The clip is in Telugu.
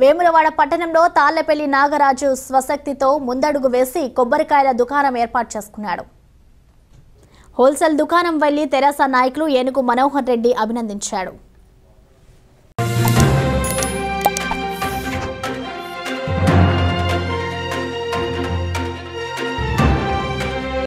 వేములవాడ పట్టణంలో తాళ్లపల్లి నాగరాజు స్వశక్తితో ముందడుగు వేసి కొబ్బరికాయల దుకాణం ఏర్పాటు చేసుకున్నాడు. హోల్సేల్ దుకాణం వెళ్లి తెరాస నాయకులు ఏనుగు మనోహర్ రెడ్డి అభినందించారు.